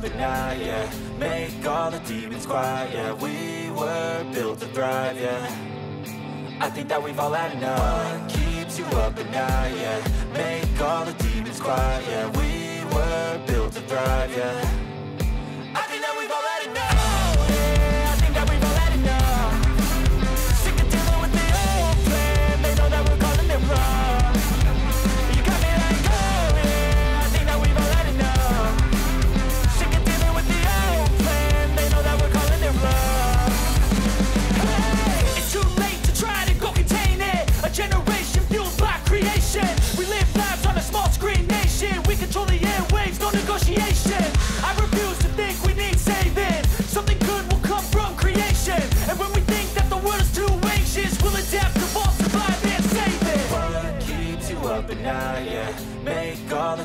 But now, yeah, make all the demons quiet, yeah. We were built to thrive, yeah. I think that we've all had enough. What keeps you up at night, yeah? Make all the demons quiet, yeah. We were built to thrive, yeah. Now, yeah, make all the